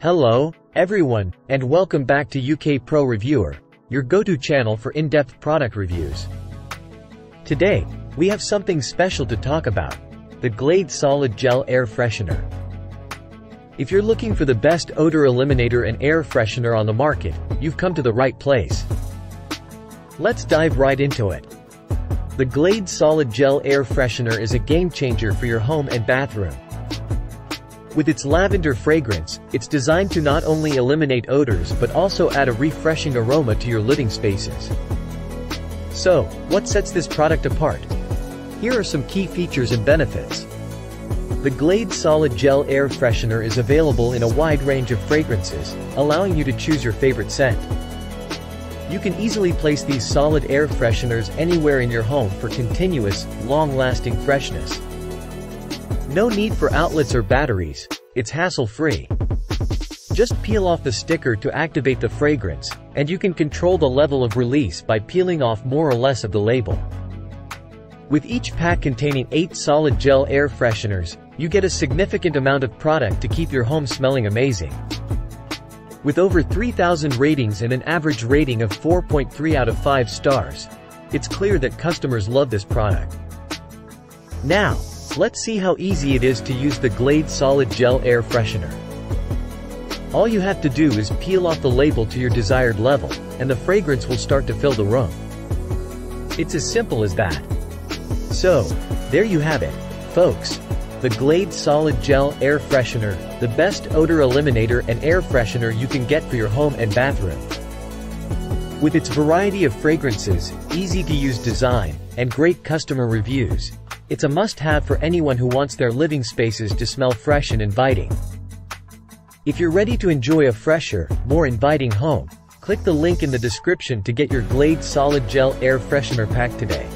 Hello, everyone, and welcome back to UK Pro Reviewer, your go-to channel for in-depth product reviews. Today, we have something special to talk about: the Glade Solid Gel Air Freshener. If you're looking for the best odor eliminator and air freshener on the market, you've come to the right place. Let's dive right into it. The Glade Solid Gel Air Freshener is a game-changer for your home and bathroom. With its lavender fragrance, it's designed to not only eliminate odors but also add a refreshing aroma to your living spaces. So, what sets this product apart? Here are some key features and benefits. The Glade Solid Gel Air Freshener is available in a wide range of fragrances, allowing you to choose your favorite scent. You can easily place these solid air fresheners anywhere in your home for continuous, long-lasting freshness. No need for outlets or batteries, it's hassle-free. Just peel off the sticker to activate the fragrance, and you can control the level of release by peeling off more or less of the label. With each pack containing 8 solid gel air fresheners, you get a significant amount of product to keep your home smelling amazing. With over 3,000 ratings and an average rating of 4.3 out of 5 stars, it's clear that customers love this product. Now, let's see how easy it is to use the Glade Solid Gel Air Freshener. All you have to do is peel off the label to your desired level, and the fragrance will start to fill the room. It's as simple as that. So, there you have it, folks. The Glade Solid Gel Air Freshener, the best odor eliminator and air freshener you can get for your home and bathroom. With its variety of fragrances, easy-to-use design, and great customer reviews, it's a must-have for anyone who wants their living spaces to smell fresh and inviting. If you're ready to enjoy a fresher, more inviting home, click the link in the description to get your Glade Solid Gel Air Freshener pack today.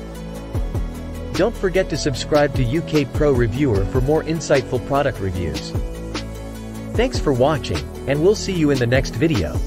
Don't forget to subscribe to UK Pro Reviewer for more insightful product reviews. Thanks for watching, and we'll see you in the next video.